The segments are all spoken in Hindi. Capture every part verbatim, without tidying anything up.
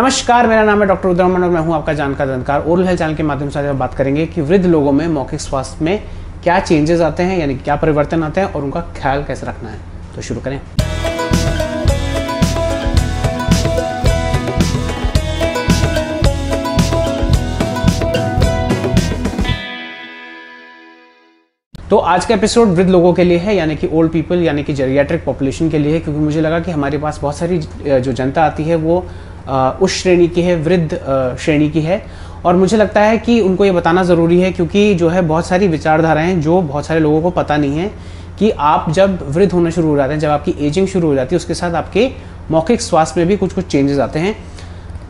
नमस्कार, मेरा नाम है डॉक्टर रुद्रा मोहन और मैं हूं आपका जानकार दंतकार। ओरल हेल्थ चैनल के माध्यम से आज हम बात करेंगे कि वृद्ध लोगों में मौखिक स्वास्थ्य में क्या चेंजेस आते हैं, यानी क्या परिवर्तन आते हैं और उनका ख्याल कैसे रखना है। तो शुरू करें। तो आज का एपिसोड वृद्ध लोगों के लिए है, यानी कि ओल्ड पीपल, यानी कि जेरियाट्रिक पॉपुलेशन के लिए है, क्योंकि मुझे लगा कि हमारे पास बहुत सारी जो जनता आती है वो उस श्रेणी की है, वृद्ध श्रेणी की है, और मुझे लगता है कि उनको ये बताना ज़रूरी है, क्योंकि जो है बहुत सारी विचारधाराएं जो बहुत सारे लोगों को पता नहीं है कि आप जब वृद्ध होना शुरू हो जाते हैं, जब आपकी एजिंग शुरू हो जाती है, उसके साथ आपके मौखिक स्वास्थ्य में भी कुछ कुछ चेंजेस आते हैं।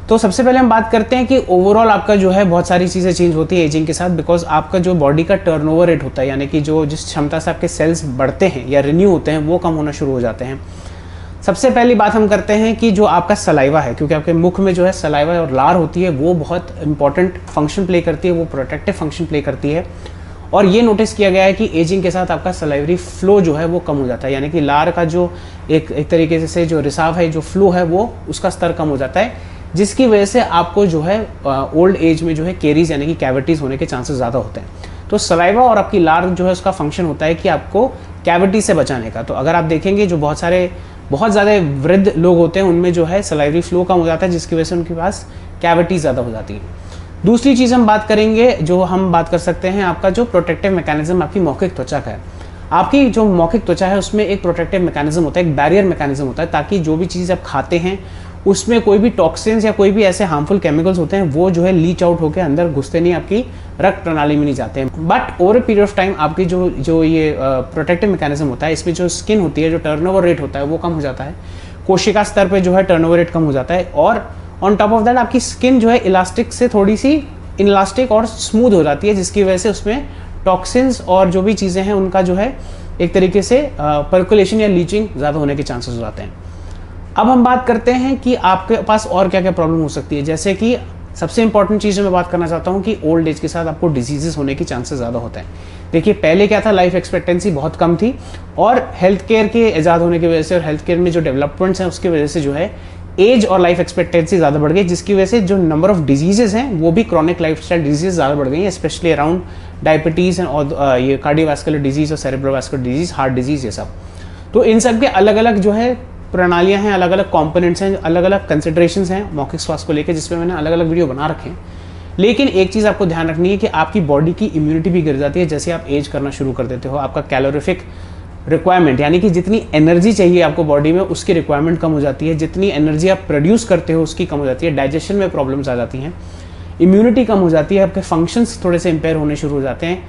तो सबसे पहले हम बात करते हैं कि ओवरऑल आपका जो है बहुत सारी चीज़ें चेंज होती है एजिंग के साथ, बिकॉज आपका जो बॉडी का टर्नओवर रेट होता है, यानी कि जो जिस क्षमता से आपके सेल्स बढ़ते हैं या रिन्यू होते हैं, वो कम होना शुरू हो जाते हैं। सबसे पहली बात हम करते हैं कि जो आपका सलाइवा है, क्योंकि आपके मुख में जो है सलाइवा और लार होती है, वो बहुत इंपॉर्टेंट फंक्शन प्ले करती है, वो प्रोटेक्टिव फंक्शन प्ले करती है, और ये नोटिस किया गया है कि एजिंग के साथ आपका सलाइवरी फ्लो जो है वो कम हो जाता है, यानी कि लार का जो एक एक तरीके से जो रिसाव है, जो फ्लो है, वो उसका स्तर कम हो जाता है, जिसकी वजह से आपको जो है ओल्ड एज में जो है कैरीज यानी कि कैविटीज़ होने के चांसेस ज़्यादा होते हैं। तो सलाइवा और आपकी लार जो है उसका फंक्शन होता है कि आपको कैविटी से बचाने का। तो अगर आप देखेंगे जो बहुत सारे बहुत ज़्यादा वृद्ध लोग होते हैं, उनमें जो है सलाइवरी फ्लो कम हो जाता है, जिसकी वजह से उनके पास कैविटी ज़्यादा हो जाती है। दूसरी चीज़ हम बात करेंगे, जो हम बात कर सकते हैं, आपका जो प्रोटेक्टिव मैकेनिज्म आपकी मौखिक त्वचा का है। आपकी जो मौखिक त्वचा है उसमें एक प्रोटेक्टिव मैकेनिज्म होता है, एक बैरियर मैकेनिज्म होता है, ताकि जो भी चीज़ आप खाते हैं उसमें कोई भी टॉक्सिन्स या कोई भी ऐसे हार्मफुल केमिकल्स होते हैं वो जो है लीच आउट होकर अंदर घुसते नहीं, आपकी रक्त प्रणाली में नहीं जाते हैं। But over a period of time आपकी जो जो ये प्रोटेक्टिव मैकेनिज्म होता है, इसमें जो स्किन होती है, जो टर्नओवर रेट होता है वो कम हो जाता है, कोशिका स्तर पे जो है टर्नओवर रेट कम हो जाता है, और ऑन टॉप ऑफ दैट आपकी स्किन जो है इलास्टिक से थोड़ी सी इलास्टिक और स्मूथ हो जाती है, जिसकी वजह से उसमें टॉक्सिन्स और जो भी चीज़ें हैं उनका जो है एक तरीके से पर्कुलेशन या लीचिंग ज़्यादा होने के चांसेस हो जाते हैं। अब हम बात करते हैं कि आपके पास और क्या क्या प्रॉब्लम हो सकती है। जैसे कि सबसे इंपॉर्टेंट चीज़ मैं बात करना चाहता हूँ कि ओल्ड एज के साथ आपको डिजीजेस होने के चांसेस ज़्यादा होते हैं। देखिए पहले क्या था, लाइफ एक्सपेक्टेंसी बहुत कम थी, और हेल्थ केयर के ईजाद होने की वजह से और हेल्थ केयर में जो डेवलपमेंट्स हैं उसकी वजह से जो है एज और लाइफ एक्सपेक्टेंसी ज़्यादा बढ़ गई, जिसकी वजह से जो नंबर ऑफ डिजीजेज हैं वो भी क्रॉनिक लाइफ स्टाइल डिजीज ज़्यादा बढ़ गई हैं, स्पेशली अराउंड डायबिटीज़ और ये कार्डियोवास्कुलर डिजीज़ और सेरेब्रोवास्कुलर डिजीज़, हार्ट डिजीज़, ये सब। तो इन सब के अलग अलग जो है प्रणालियाँ हैं, अलग अलग कंपोनेंट्स हैं, अलग अलग कंसिडरेशंस हैं मौखिक स्वास्थ्य को लेकर, जिसमें मैंने अलग अलग वीडियो बना रखे हैं। लेकिन एक चीज़ आपको ध्यान रखनी है कि आपकी बॉडी की इम्यूनिटी भी गिर जाती है जैसे आप एज करना शुरू कर देते हो। आपका कैलोरिफिक रिक्वायरमेंट, यानी कि जितनी एनर्जी चाहिए आपको बॉडी में, उसकी रिक्वायरमेंट कम हो जाती है, जितनी एनर्जी आप प्रोड्यूस करते हो उसकी कम हो जाती है, डाइजेशन में प्रॉब्लम्स आ जाती हैं, इम्यूनिटी कम हो जाती है, आपके फंक्शंस थोड़े से इम्पेयर होने शुरू हो जाते हैं,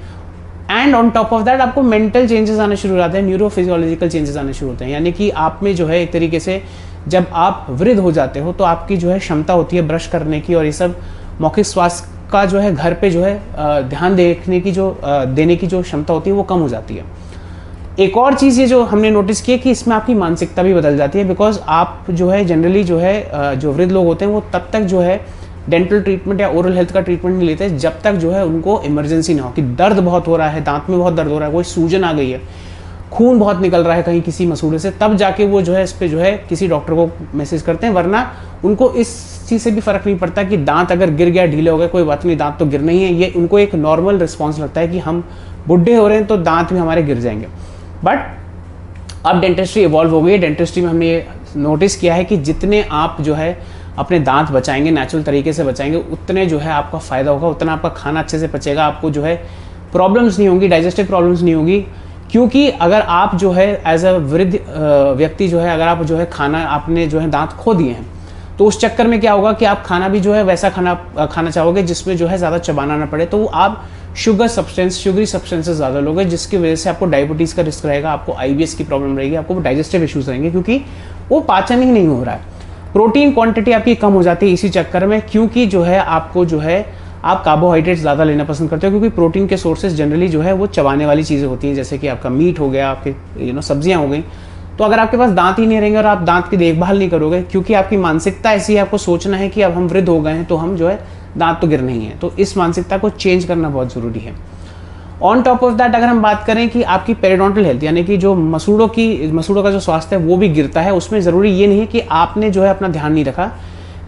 and on top of that आपको मेंटल चेंजेस आने शुरू हो जाते हैं, न्यूरोफिजियोलॉजिकल चेंजेस आने शुरू होते हैं, यानी कि आप में जो है एक तरीके से जब आप वृद्ध हो जाते हो तो आपकी जो है क्षमता होती है ब्रश करने की, और ये सब मौखिक स्वास्थ्य का जो है घर पे जो है ध्यान देखने की जो देने की जो क्षमता होती है वो कम हो जाती है। एक और चीज़ ये जो हमने नोटिस की है कि इसमें आपकी मानसिकता भी बदल जाती है, बिकॉज आप जो है जनरली जो है जो वृद्ध लोग होते हैं वो तब तक जो है डेंटल ट्रीटमेंट या ओरल हेल्थ का ट्रीटमेंट नहीं लेते जब तक जो है उनको इमरजेंसी ना हो कि दर्द बहुत हो रहा है, दांत में बहुत दर्द हो रहा है, कोई सूजन आ गई है, खून बहुत निकल रहा है कहीं किसी मसूड़े से, तब जाके वो जो है इस पे जो है किसी डॉक्टर को मैसेज करते हैं, वरना उनको इस चीज़ से भी फर्क नहीं पड़ता कि दांत अगर गिर गया, ढीले हो गए, कोई बात नहीं, दांत तो गिर नहीं है, ये उनको एक नॉर्मल रिस्पॉन्स लगता है कि हम बुढ़े हो रहे हैं तो दांत भी हमारे गिर जाएंगे। बट अब डेंटिस्ट्री इवॉल्व हो गई है, डेंटिस्ट्री में हमने ये नोटिस किया है कि जितने आप जो है अपने दांत बचाएंगे, नेचुरल तरीके से बचाएंगे, उतने जो है आपका फ़ायदा होगा, उतना आपका खाना अच्छे से पचेगा, आपको जो है प्रॉब्लम्स नहीं होंगी, डाइजेस्टिव प्रॉब्लम्स नहीं होगी, क्योंकि अगर आप जो है एज अ वृद्ध व्यक्ति जो है अगर आप जो है खाना आपने जो है दांत खो दिए हैं तो उस चक्कर में क्या होगा कि आप खाना भी जो है वैसा खाना खाना चाहोगे जिसमें जो है ज़्यादा चबाना ना पड़े, तो आप शुगर सब्सटेंस शुगरी सब्सटेंसेस ज़्यादा लोगे, जिसकी वजह से आपको डायबिटीज़ का रिस्क रहेगा, आपको आईबीएस की प्रॉब्लम रहेगी, आपको डाइजेस्टिव इश्यूज़ रहेंगे, क्योंकि वो पाचन ही नहीं हो रहा है, प्रोटीन क्वांटिटी आपकी कम हो जाती है इसी चक्कर में, क्योंकि जो है आपको जो है आप कार्बोहाइड्रेट ज़्यादा लेना पसंद करते हो, क्योंकि प्रोटीन के सोर्सेज जनरली जो है वो चबाने वाली चीज़ें होती हैं, जैसे कि आपका मीट हो गया, आपके यू नो सब्जियां हो गई। तो अगर आपके पास दांत ही नहीं रहेंगे और आप दांत की देखभाल नहीं करोगे, क्योंकि आपकी मानसिकता ऐसी है, आपको सोचना है कि अब हम वृद्ध हो गए हैं तो हम जो है दांत तो गिर नहीं है, तो इस मानसिकता को चेंज करना बहुत ज़रूरी है। ऑन टॉप ऑफ दैट अगर हम बात करें कि आपकी पेरिडोंटल हेल्थ, यानी कि जो मसूड़ों की मसूड़ों का जो स्वास्थ्य है वो भी गिरता है, उसमें ज़रूरी ये नहीं है कि आपने जो है अपना ध्यान नहीं रखा,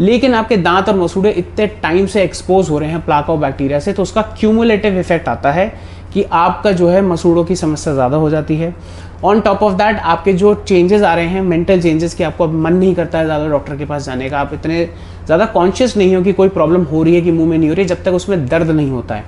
लेकिन आपके दांत और मसूड़े इतने टाइम से एक्सपोज हो रहे हैं प्लाक और बैक्टीरिया से, तो उसका क्यूमुलेटिव इफेक्ट आता है कि आपका जो है मसूड़ों की समस्या ज़्यादा हो जाती है। ऑन टॉप ऑफ दैट आपके जो चेंजेस आ रहे हैं मेंटल चेंजेस कि आपको अब मन नहीं करता है ज़्यादा डॉक्टर के पास जाने का, आप इतने ज़्यादा कॉन्शियस नहीं हो कि कोई प्रॉब्लम हो रही है कि मुंह में नहीं हो रही, जब तक उसमें दर्द नहीं होता है।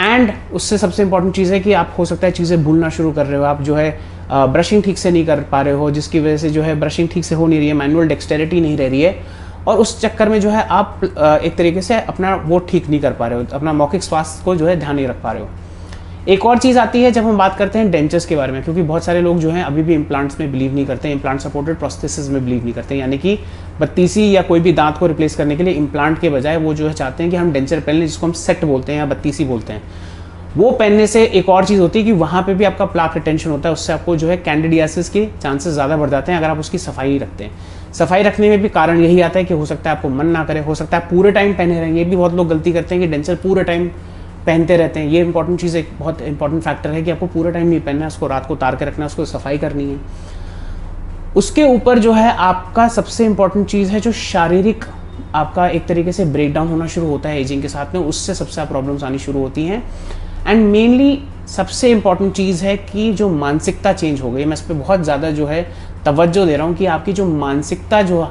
एंड उससे सबसे इंपॉर्टेंट चीज़ है कि आप हो सकता है चीज़ें भूलना शुरू कर रहे हो, आप जो है ब्रशिंग ठीक से नहीं कर पा रहे हो, जिसकी वजह से जो है ब्रशिंग ठीक से हो नहीं रही है, मैनुअल डेक्सटेरिटी नहीं रह रही है, और उस चक्कर में जो है आप एक तरीके से अपना वो ठीक नहीं कर पा रहे हो, अपना मौखिक स्वास्थ्य को जो है ध्यान नहीं रख पा रहे हो। एक और चीज़ आती है जब हम बात करते हैं डेंचर्स के बारे में, क्योंकि बहुत सारे लोग जो हैं अभी भी इम्प्लांट्स में बिलीव नहीं करते, इम्प्लांट सपोर्टेड प्रोस्थेसिस में बिलीव नहीं करते, यानी कि बत्तीसी या कोई भी दांत को रिप्लेस करने के लिए इम्प्लांट के बजाय वो जो है चाहते हैं कि हम डेंचर पहने, जिसको हम सेट बोलते हैं या बत्तीसी बोलते हैं, वो पहनने से एक और चीज़ होती है कि वहाँ पर भी आपका प्लाक रिटेंशन होता है, उससे आपको जो है कैंडिडियासिस के चांसेस ज़्यादा बढ़ जाते हैं अगर आप उसकी सफाई नहीं रखते हैं। सफाई रखने में भी कारण यही आता है कि हो सकता है आपको मन ना करे, हो सकता है पूरे टाइम पहने रहेंगे, ये भी बहुत लोग गलती करते हैं कि डेंचर पूरे टाइम पहनते रहते हैं, ये इंपॉर्टेंट चीज़, एक बहुत इंपॉर्टेंट फैक्टर है कि आपको पूरा टाइम नहीं पहनना है, उसको रात को उतार के रखना है, उसको सफाई करनी है। उसके ऊपर जो है आपका सबसे इंपॉर्टेंट चीज़ है जो शारीरिक आपका एक तरीके से ब्रेकडाउन होना शुरू होता है एजिंग के साथ में, उससे सबसे प्रॉब्लम्स आनी शुरू होती हैं। एंड मेनली सबसे इंपॉर्टेंट चीज़ है कि जो मानसिकता चेंज हो गई, मैं इस पर बहुत ज़्यादा जो है तवज्जो दे रहा हूँ कि आपकी जो मानसिकता जो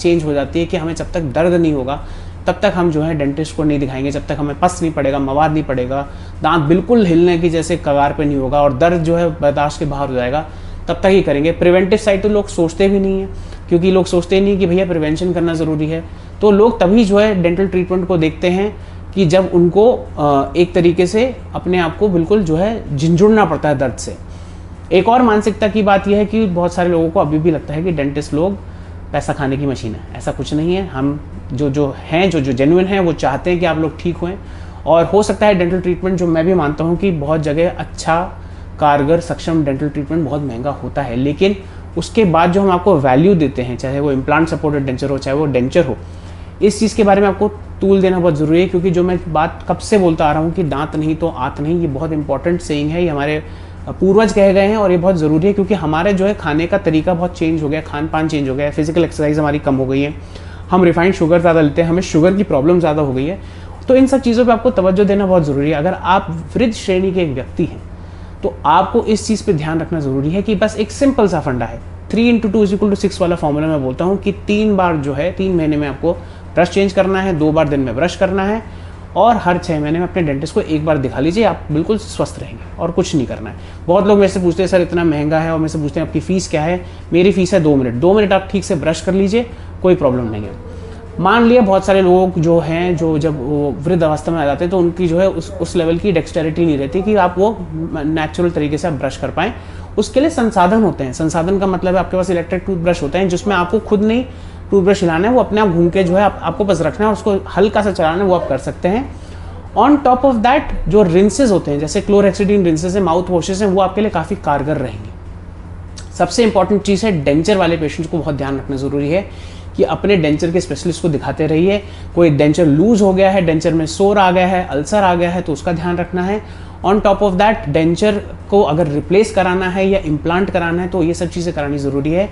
चेंज हो जाती है कि हमें जब तक दर्द नहीं होगा तब तक हम जो है डेंटिस्ट को नहीं दिखाएंगे, जब तक हमें पस नहीं पड़ेगा, मवाद नहीं पड़ेगा, दांत बिल्कुल हिलने की जैसे कगार पे नहीं होगा और दर्द जो है बर्दाश्त के बाहर हो जाएगा, तब तक ही करेंगे। प्रिवेंटिव साइड तो लोग सोचते भी नहीं है, क्योंकि लोग सोचते नहीं कि भैया प्रिवेंशन करना ज़रूरी है, तो लोग तभी जो है डेंटल ट्रीटमेंट को देखते हैं कि जब उनको एक तरीके से अपने आप को बिल्कुल जो है झिंझुड़ना पड़ता है दर्द से। एक और मानसिकता की बात यह है कि बहुत सारे लोगों को अभी भी लगता है कि डेंटिस्ट लोग पैसा खाने की मशीन है, ऐसा कुछ नहीं है। हम जो जो हैं जो जो जेन्युइन हैं वो चाहते हैं कि आप लोग ठीक होएं, और हो सकता है डेंटल ट्रीटमेंट, जो मैं भी मानता हूं कि बहुत जगह अच्छा कारगर सक्षम डेंटल ट्रीटमेंट बहुत महंगा होता है, लेकिन उसके बाद जो हम आपको वैल्यू देते हैं, चाहे वो इम्प्लांट सपोर्टेड डेंचर हो चाहे वो डेंचर हो, इस चीज़ के बारे में आपको तूल देना बहुत ज़रूरी है। क्योंकि जो मैं बात कब से बोलता आ रहा हूँ कि दांत नहीं तो आंत नहीं, ये बहुत इंपॉर्टेंट सेइंग है, ये हमारे पूर्वज कह गए हैं और ये बहुत ज़रूरी है, क्योंकि हमारे जो है खाने का तरीका बहुत चेंज हो गया, खान पान चेंज हो गया है, फिजिकल एक्सरसाइज हमारी कम हो गई है, हम रिफाइंड शुगर ज़्यादा लेते हैं, हमें शुगर की प्रॉब्लम ज़्यादा हो गई है, तो इन सब चीज़ों पे आपको तवज्जो देना बहुत ज़रूरी है। अगर आप वृद्ध श्रेणी के एक व्यक्ति हैं तो आपको इस चीज़ पे ध्यान रखना ज़रूरी है कि बस एक सिंपल सा फंडा है, three into two is equal to six वाला फॉर्मूला मैं बोलता हूँ कि तीन बार जो है तीन महीने में आपको ब्रश चेंज करना है, दो बार दिन में ब्रश करना है, और हर छः महीने में अपने डेंटिस्ट को एक बार दिखा लीजिए, आप बिल्कुल स्वस्थ रहेंगे और कुछ नहीं करना है। बहुत लोग मेरे से पूछते हैं सर इतना महंगा है, और मेरे से पूछते हैं आपकी फ़ीस क्या है, मेरी फ़ीस है दो मिनट दो मिनट आप ठीक से ब्रश कर लीजिए, कोई प्रॉब्लम नहीं है। मान लिया बहुत सारे लोग जो हैं जो जब वो वृद्ध अवस्था में आ जाते हैं तो उनकी जो है उस उस लेवल की डेक्सटेरिटी नहीं रहती कि आप वो नेचुरल तरीके से आप ब्रश कर पाएँ, उसके लिए संसाधन होते हैं। संसाधन का मतलब है आपके पास इलेक्ट्रिक टूथब्रश होते हैं, जिसमें आपको खुद नहीं टूथब्रश हिलाना है, वो अपने आप घूम के जो है आप, आपको बस रखना है और उसको हल्का सा चलाना है, वो आप कर सकते हैं। ऑन टॉप ऑफ दैट जो रिंसेज होते हैं जैसे क्लोरहेक्सिडिन रिंसेज हैं, माउथ वॉशेस हैं, वो आपके लिए काफ़ी कारगर रहेंगे। सबसे इंपॉर्टेंट चीज़ है डेंचर वाले पेशेंट्स को बहुत ध्यान रखना ज़रूरी है कि अपने डेंचर के स्पेशलिस्ट को दिखाते रहिए। कोई डेंचर लूज हो गया है, डेंचर में सोर आ गया है, अल्सर आ गया है, तो उसका ध्यान रखना है। On top of that denture को अगर रिप्लेस कराना है या इम्प्लांट कराना है तो ये सब चीज़ें करानी ज़रूरी है,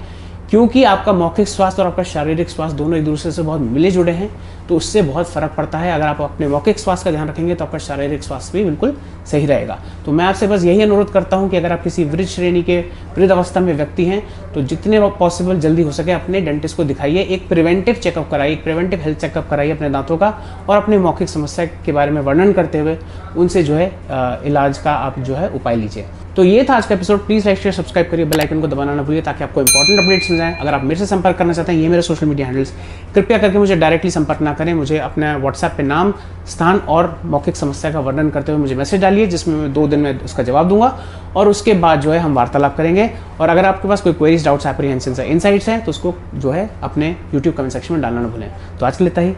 क्योंकि आपका मौखिक स्वास्थ्य और आपका शारीरिक स्वास्थ्य दोनों एक दूसरे से बहुत मिले जुड़े हैं, तो उससे बहुत फ़र्क पड़ता है। अगर आप अपने मौखिक स्वास्थ्य का ध्यान रखेंगे तो आपका शारीरिक स्वास्थ्य भी बिल्कुल सही रहेगा। तो मैं आपसे बस यही अनुरोध करता हूं कि अगर आप किसी वृद्ध श्रेणी के वृद्ध अवस्था में व्यक्ति हैं तो जितने पॉसिबल जल्दी हो सके अपने डेंटिस्ट को दिखाइए, एक प्रिवेंटिव चेकअप कराइए, एक प्रिवेंटिव हेल्थ चेकअप कराइए अपने दांतों का, और अपने मौखिक समस्या के बारे में वर्णन करते हुए उनसे जो है इलाज का आप जो है उपाय लीजिए। तो ये था आज का episode. Please like share subscribe करिए, बेल आइकन को दबाना ना भूलिए ताकि आपको इंपॉर्टेंट अपडेट्स मिल जाएं। अगर आप मेरे से संपर्क करना चाहते हैं, ये मेरे सोशल मीडिया हैंडल्स, कृपया करके मुझे डायरेक्टली संपर्क ना करें, मुझे अपना व्हाट्सएप पे नाम, स्थान और मौखिक समस्या का वर्णन करते हुए मुझे मैसेज डालिए, जिसमें मैं दो दिन में उसका जवाब दूंगा और उसके बाद जो है हम वार्तालाप करेंगे। और अगर आपके पास कोई क्वेरीज, डाउट्स, एप्रीहेंशंस है, इनसाइट्स हैं तो उसको जो है अपने यूट्यूब कमेंट सेक्शन में डालना ना भूलें। तो आज के लिए इतना ही,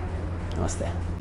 नमस्ते।